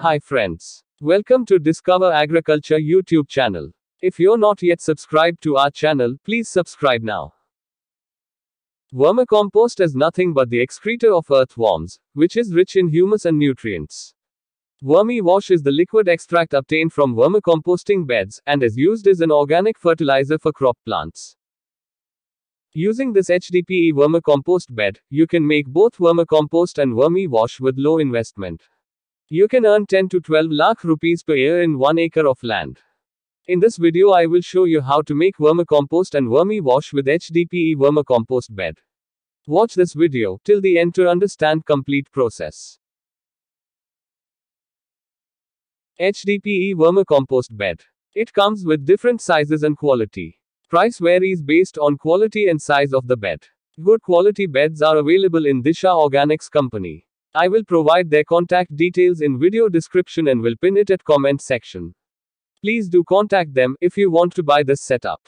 Hi friends. Welcome to Discover Agriculture YouTube channel. If you're not yet subscribed to our channel, please subscribe now. Vermicompost is nothing but the excreta of earthworms, which is rich in humus and nutrients. Vermi wash is the liquid extract obtained from vermicomposting beds and is used as an organic fertilizer for crop plants. Using this HDPE vermicompost bed, you can make both vermicompost and vermi wash with low investment. You can earn 10 to 12 lakh rupees per year in 1 acre of land. In this video I will show you how to make vermicompost and vermi wash with HDPE vermicompost bed. Watch this video till the end to understand complete process. HDPE vermicompost bed. It comes with different sizes and quality. Price varies based on quality and size of the bed. Good quality beds are available in Disha Organics company. I will provide their contact details in video description and will pin it at comment section. Please do contact them if you want to buy this setup.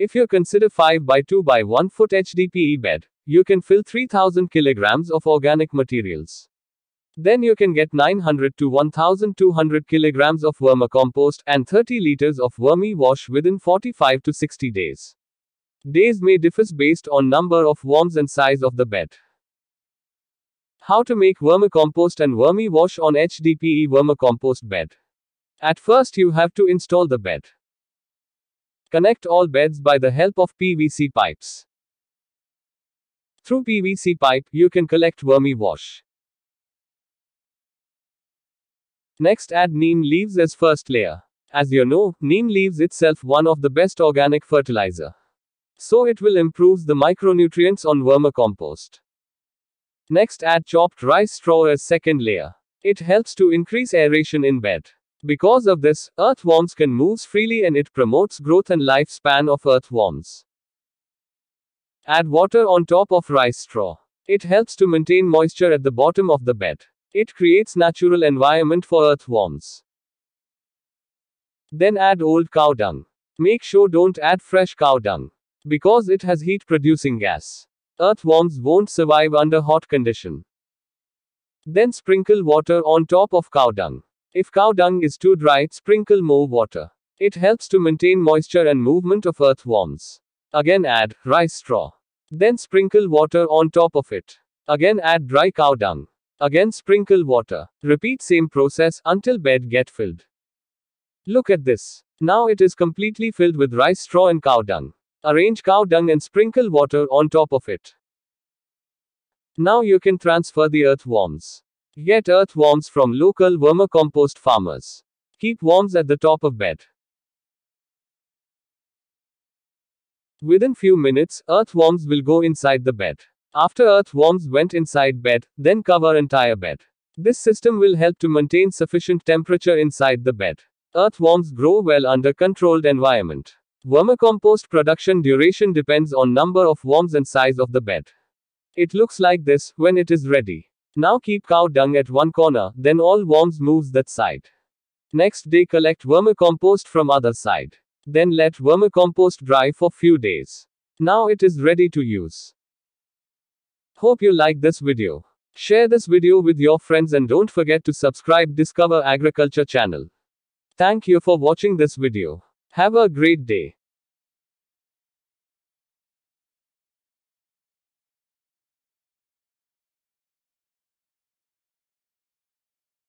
If you consider 5x2x1 foot HDPE bed, you can fill 3000 kilograms of organic materials. Then you can get 900 to 1200 kilograms of vermicompost and 30 liters of vermi wash within 45 to 60 days. Days may differ based on number of worms and size of the bed. How to make vermicompost and vermi wash on HDPE vermicompost bed. At first you have to install the bed. Connect all beds by the help of PVC pipes. Through PVC pipe you can collect vermi wash. Next add neem leaves as first layer. As you know, neem leaves itself one of the best organic fertilizer. So it will improve the micronutrients on vermicompost. Next add chopped rice straw as second layer. It helps to increase aeration in bed. Because of this, earthworms can move freely and it promotes growth and lifespan of earthworms. Add water on top of rice straw. It helps to maintain moisture at the bottom of the bed. It creates natural environment for earthworms. Then add old cow dung. Make sure don't add fresh cow dung. Because it has heat producing gas. Earthworms won't survive under hot condition. Then sprinkle water on top of cow dung. If cow dung is too dry, sprinkle more water. It helps to maintain moisture and movement of earthworms. Again add rice straw. Then sprinkle water on top of it. Again add dry cow dung. Again sprinkle water. Repeat same process until bed get filled. Look at this. Now it is completely filled with rice straw and cow dung. Arrange cow dung and sprinkle water on top of it. Now you can transfer the earthworms. Get earthworms from local vermicompost farmers. Keep worms at the top of bed. Within few minutes, earthworms will go inside the bed. After earthworms went inside bed, then cover entire bed. This system will help to maintain sufficient temperature inside the bed. Earthworms grow well under controlled environment. Vermicompost production duration depends on number of worms and size of the bed. It looks like this when it is ready. Now keep cow dung at one corner, then all worms moves that side. Next day collect vermicompost from other side. Then let vermicompost dry for few days. Now it is ready to use. Hope you like this video. Share this video with your friends and don't forget to subscribe Discover Agriculture channel. Thank you for watching this video. Have a great day.